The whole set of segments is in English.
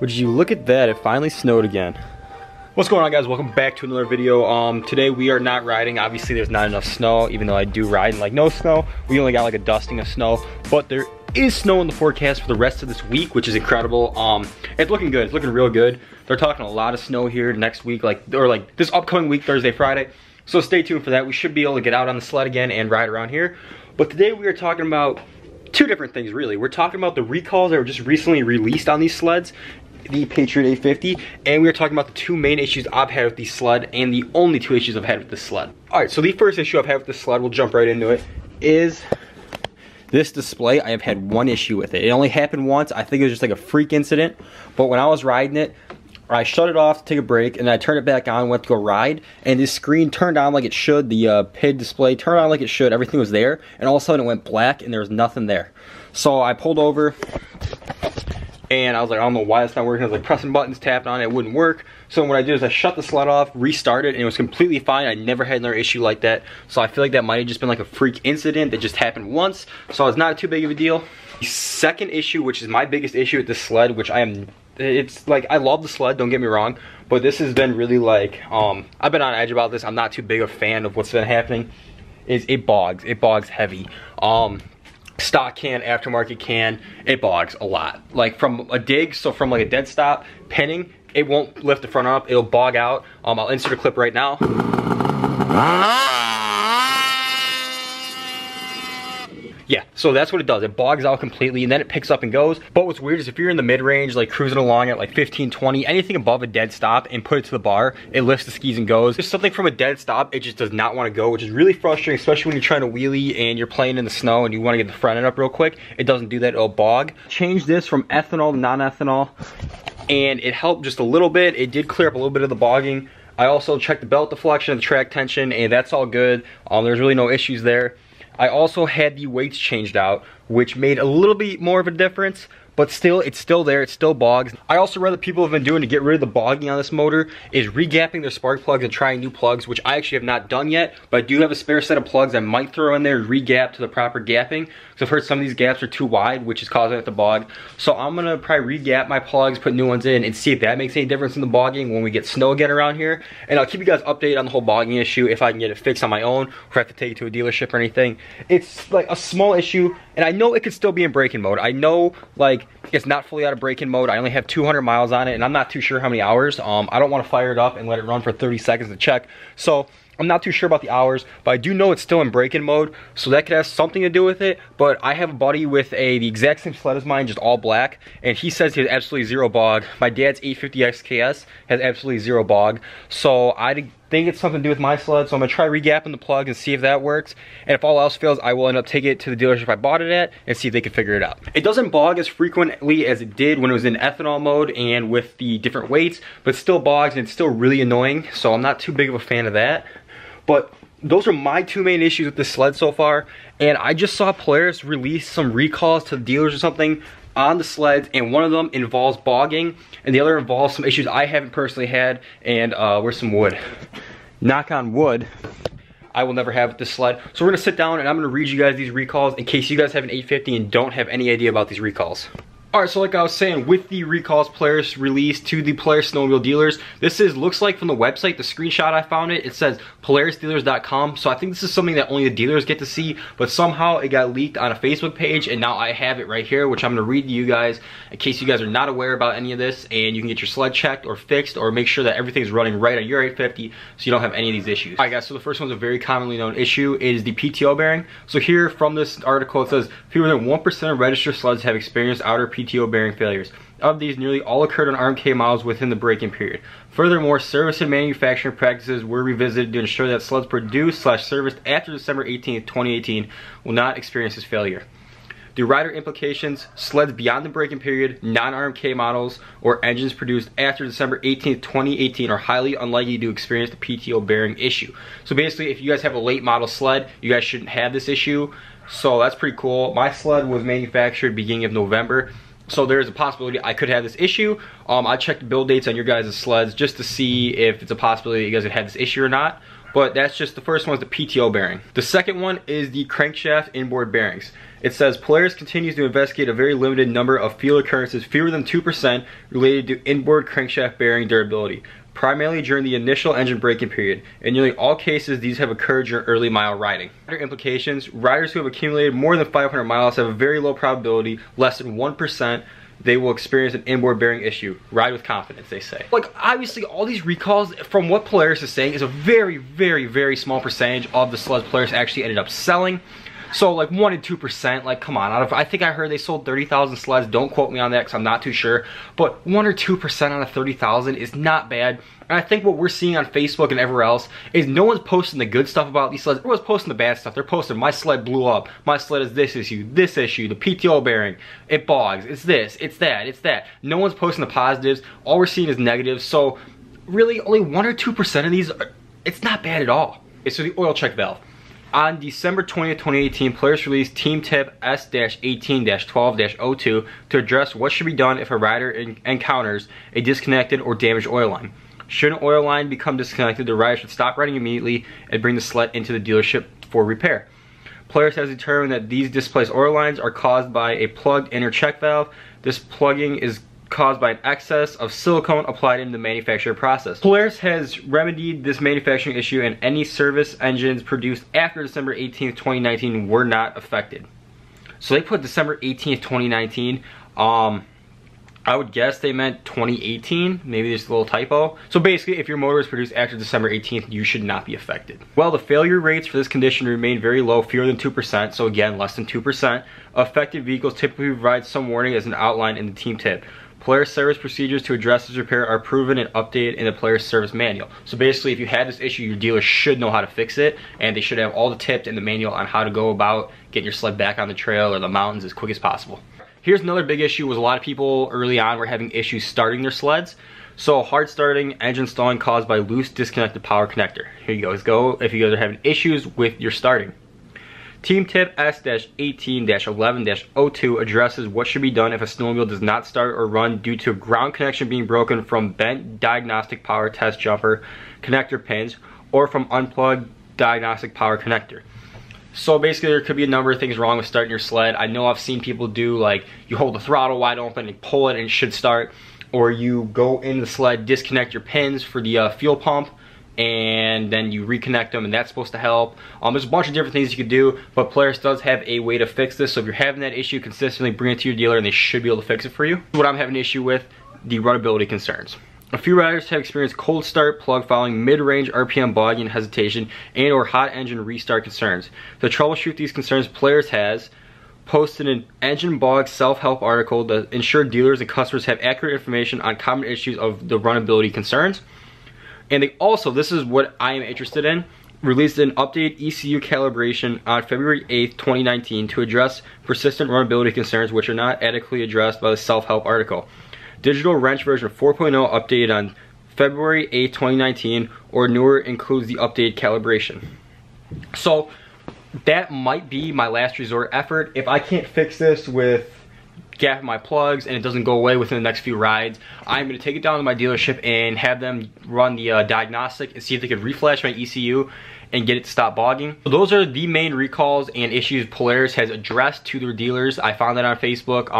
Would you look at that, it finally snowed again. What's going on, guys? Welcome back to another video. Today we are not riding. Obviously there's not enough snow, even though I do ride in like no snow. We only got like a dusting of snow, but there is snow in the forecast for the rest of this week, which is incredible. It's looking good, it's looking real good. They're talking a lot of snow here next week, like this upcoming week, Thursday, Friday. So stay tuned for that. We should be able to get out on the sled again and ride around here. But today we are talking about two different things really. We're talking about the recalls that were just recently released on these sleds, the Patriot 850, and we are talking about the two main issues I've had with this sled and the only two issues I've had with this sled. Alright, so the first issue I've had with this sled, we'll jump right into it, is this display. I have had one issue with it. It only happened once. I think it was just like a freak incident, but when I was riding it, I shut it off to take a break and I turned it back on, went to go ride, and this screen turned on like it should, the PID display turned on like it should, everything was there, and all of a sudden it went black and there was nothing there. So I pulled over and I was like, I don't know why it's not working. I was like pressing buttons, tapping on it, it wouldn't work. So what I did is I shut the sled off, restarted, and it was completely fine. I never had another issue like that. So I feel like that might have just been like a freak incident that just happened once. So it's not too big of a deal. The second issue, which is my biggest issue with this sled, which it's like, I love the sled, don't get me wrong, but this has been really like, I've been on edge about this. I'm not too big a fan of what's been happening. Is it bogs heavy. Stock can, aftermarket can, it bogs a lot. Like from a dig, so from like a dead stop, pinning, it won't lift the front up, it'll bog out. I'll insert a clip right now. Yeah, so that's what it does. It bogs out completely and then it picks up and goes. But what's weird is if you're in the mid-range, like cruising along at like 15, 20, anything above a dead stop and put it to the bar, it lifts the skis and goes. There's something from a dead stop, it just does not want to go, which is really frustrating, especially when you're trying to wheelie and you're playing in the snow and you want to get the front end up real quick. It doesn't do that, it'll bog. Change this from ethanol to non-ethanol and it helped just a little bit. It did clear up a little bit of the bogging. I also checked the belt deflection, the track tension, and that's all good. There's really no issues there. I also had the weights changed out, which made a little bit more of a difference, but still, it's still there, it still bogs. I also read that people have been doing to get rid of the bogging on this motor is regapping their spark plugs and trying new plugs, which I actually have not done yet, but I do have a spare set of plugs I might throw in there and regap to the proper gapping, because I've heard some of these gaps are too wide, which is causing it to bog. So I'm gonna probably regap my plugs, put new ones in, and see if that makes any difference in the bogging when we get snow again around here. And I'll keep you guys updated on the whole bogging issue if I can get it fixed on my own, or have to take it to a dealership or anything. It's like a small issue, and I know it could still be in break-in mode. I know like it's not fully out of break-in mode. I only have 200 miles on it and I'm not too sure how many hours. I don't want to fire it up and let it run for 30 seconds to check. So I'm not too sure about the hours, but I do know it's still in break-in mode, so that could have something to do with it. But I have a buddy with the exact same sled as mine, just all black, and he says he has absolutely zero bog. My dad's 850 XKS has absolutely zero bog, so I think it's something to do with my sled. So I'm gonna try regapping the plug and see if that works, and if all else fails, I will end up taking it to the dealership I bought it at and see if they can figure it out. It doesn't bog as frequently as it did when it was in ethanol mode and with the different weights, but still bogs and it's still really annoying, so I'm not too big of a fan of that. But those are my two main issues with this sled so far, and I just saw Polaris release some recalls to the dealers or something on the sleds, and one of them involves bogging, and the other involves some issues I haven't personally had, and where's some wood? Knock on wood. I will never have with this sled. So we're gonna sit down and I'm gonna read you guys these recalls in case you guys have an 850 and don't have any idea about these recalls. Alright, so like I was saying, with the recalls Polaris released to the Polaris snowmobile dealers, this is, looks like from the website, the screenshot I found it, it says PolarisDealers.com, so I think this is something that only the dealers get to see, but somehow it got leaked on a Facebook page, and now I have it right here, which I'm going to read to you guys, in case you guys are not aware about any of this, and you can get your sled checked or fixed, or make sure that everything's running right on your 850, so you don't have any of these issues. Alright guys, so the first one's a very commonly known issue, it is the PTO bearing. So here, from this article, it says, fewer than 1% of registered sleds have experienced outer PTO bearing failures. Of these, nearly all occurred on RMK miles within the break-in period. Furthermore, service and manufacturing practices were revisited to ensure that sleds produced/serviced after December 18th, 2018 will not experience this failure. The rider implications, sleds beyond the break-in period, non-RMK models, or engines produced after December 18th, 2018 are highly unlikely to experience the PTO bearing issue. So basically, if you guys have a late model sled, you guys shouldn't have this issue. So that's pretty cool. My sled was manufactured beginning of November, so there's a possibility I could have this issue. I checked build dates on your guys' sleds just to see if it's a possibility that you guys have had this issue or not. But that's just the first one is the PTO bearing. The second one is the crankshaft inboard bearings. It says Polaris continues to investigate a very limited number of field occurrences, fewer than 2%, related to inboard crankshaft bearing durability, primarily during the initial engine braking period. In nearly all cases, these have occurred during early mile riding. Other implications, riders who have accumulated more than 500 miles have a very low probability, less than 1%, they will experience an inboard bearing issue. Ride with confidence, they say. Like, obviously, all these recalls, from what Polaris is saying, is a very, very, very small percentage of the sleds Polaris actually ended up selling. So, like, 1 and 2%, like, come on. I think I heard they sold 30,000 sleds. Don't quote me on that because I'm not too sure. But 1 or 2% on a 30,000 is not bad. And I think what we're seeing on Facebook and everywhere else is no one's posting the good stuff about these sleds. Everyone's posting the bad stuff. They're posting, my sled blew up. My sled is this issue, the PTO bearing. It bogs. It's this. It's that. It's that. No one's posting the positives. All we're seeing is negatives. So, really, only 1 or 2% of these, it's not bad at all. Okay, so the oil check valve. On December 20th, 2018, Polaris released Team Tip S-18-12-02 to address what should be done if a rider encounters a disconnected or damaged oil line. Should an oil line become disconnected, the rider should stop riding immediately and bring the sled into the dealership for repair. Polaris has determined that these displaced oil lines are caused by a plugged inner check valve. This plugging is caused by an excess of silicone applied in the manufacturing process. Polaris has remedied this manufacturing issue, and any service engines produced after December 18th, 2019 were not affected. So they put December 18th, 2019. I would guess they meant 2018. Maybe there's a little typo. So basically, if your motor is produced after December 18th, you should not be affected. Well, the failure rates for this condition remain very low, fewer than 2%, so again, less than 2%. Affected vehicles typically provide some warning as an outline in the team tip. Polaris service procedures to address this repair are proven and updated in the Polaris service manual. So basically, if you had this issue, your dealer should know how to fix it, and they should have all the tips in the manual on how to go about getting your sled back on the trail or the mountains as quick as possible. Here's another big issue, was a lot of people early on were having issues starting their sleds. So hard starting, engine stalling caused by loose disconnected power connector. Here you guys go if you guys are having issues with your starting. Team Tip S-18-11-02 addresses what should be done if a snowmobile does not start or run due to a ground connection being broken from bent diagnostic power test jumper connector pins or from unplugged diagnostic power connector. So basically, there could be a number of things wrong with starting your sled. I know I've seen people do, like, you hold the throttle wide open and pull it and it should start, or you go in the sled, disconnect your pins for the fuel pump, and then you reconnect them, and that's supposed to help. There's a bunch of different things you could do, but Polaris does have a way to fix this. So if you're having that issue consistently, bring it to your dealer and they should be able to fix it for you. What I'm having an issue with, the runnability concerns. A few riders have experienced cold start, plug following, mid-range RPM bogging and hesitation, and or hot engine restart concerns. To troubleshoot these concerns, Polaris has posted an engine bog self-help article to ensure dealers and customers have accurate information on common issues of the runnability concerns. And they also, this is what I am interested in, released an updated ECU calibration on February 8th, 2019 to address persistent runnability concerns which are not adequately addressed by the self-help article. Digital Wrench version 4.0 updated on February 8th, 2019 or newer includes the updated calibration. So that might be my last resort effort. If I can't fix this with gap in my plugs and it doesn't go away within the next few rides, I'm going to take it down to my dealership and have them run the diagnostic and see if they could reflash my ECU and get it to stop bogging. So those are the main recalls and issues Polaris has addressed to their dealers. I found that on Facebook.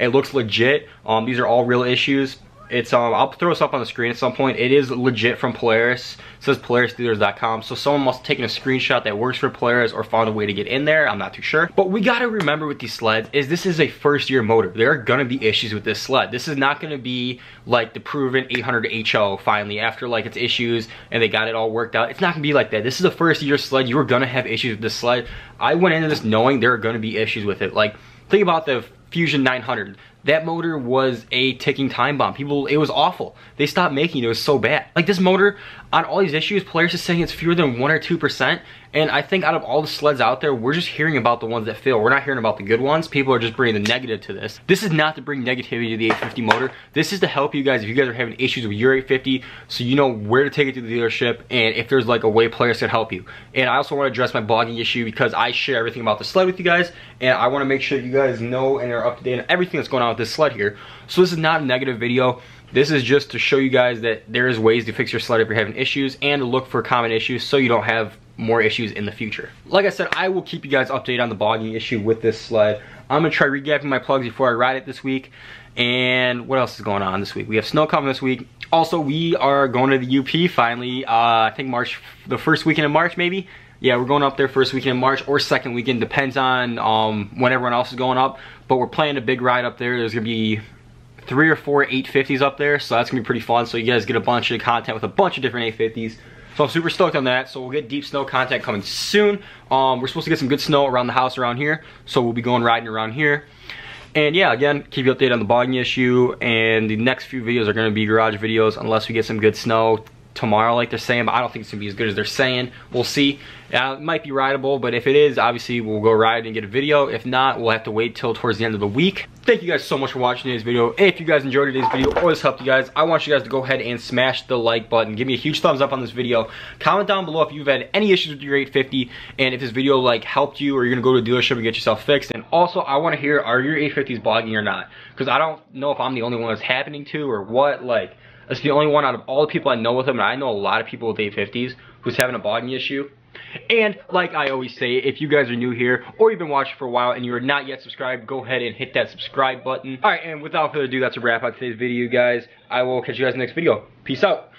It looks legit. These are all real issues. It's I'll throw this up on the screen at some point. It is legit from Polaris. It says PolarisDealers.com. So someone must have taken a screenshot that works for Polaris or found a way to get in there. I'm not too sure. But we gotta remember with these sleds is this is a first year motor. There are gonna be issues with this sled. This is not gonna be like the proven 800 HO finally after like its issues and they got it all worked out. It's not gonna be like that. This is a first year sled. You're gonna have issues with this sled. I went into this knowing there are gonna be issues with it. Like, think about the Fusion 900. That motor was a ticking time bomb. People, it was awful. They stopped making it. It was so bad. Like, this motor, on all these issues, Polaris is saying it's fewer than 1 or 2%. And I think out of all the sleds out there, we're just hearing about the ones that fail. We're not hearing about the good ones. People are just bringing the negative to this. This is not to bring negativity to the 850 motor. This is to help you guys if you guys are having issues with your 850, so you know where to take it to the dealership and if there's like a way Polaris can help you. And I also want to address my bogging issue because I share everything about the sled with you guys, and I want to make sure you guys know and are up to date on everything that's going on with this sled here. So this is not a negative video. This is just to show you guys that there is ways to fix your sled if you're having issues and to look for common issues so you don't have more issues in the future. Like I said, I will keep you guys updated on the bogging issue with this sled. I'm gonna try regapping my plugs before I ride it this week. And what else is going on this week? We have snow coming this week. Also, we are going to the UP finally, I think March, the first weekend of March maybe? Yeah, we're going up there first weekend in March or second weekend, depends on when everyone else is going up. But we're planning a big ride up there. There's gonna be 3 or 4 850s up there, so that's gonna be pretty fun. So you guys get a bunch of content with a bunch of different 850s. So I'm super stoked on that. So we'll get deep snow content coming soon. We're supposed to get some good snow around the house around here. So we'll be going riding around here. And yeah, again, keep you updated on the bogging issue. And the next few videos are gonna be garage videos unless we get some good snow tomorrow like they're saying, but I don't think it's gonna be as good as they're saying. We'll see. It might be rideable, but if it is, obviously we'll go ride and get a video. If not, we'll have to wait till towards the end of the week. Thank you guys so much for watching today's video. If you guys enjoyed today's video or this helped you guys, I want you guys to go ahead and smash the like button. Give me a huge thumbs up on this video. Comment down below if you've had any issues with your 850 and if this video like helped you or you're gonna go to a dealership and get yourself fixed. And also, I want to hear, are your 850s bogging or not? Because I don't know if I'm the only one that's happening to or what. Like, that's the only one out of all the people I know with them, and I know a lot of people with 850s who's having a bogging issue. And like I always say, if you guys are new here or you've been watching for a while and you are not yet subscribed, go ahead and hit that subscribe button. Alright, and without further ado, that's a wrap on today's video, guys. I will catch you guys in the next video. Peace out.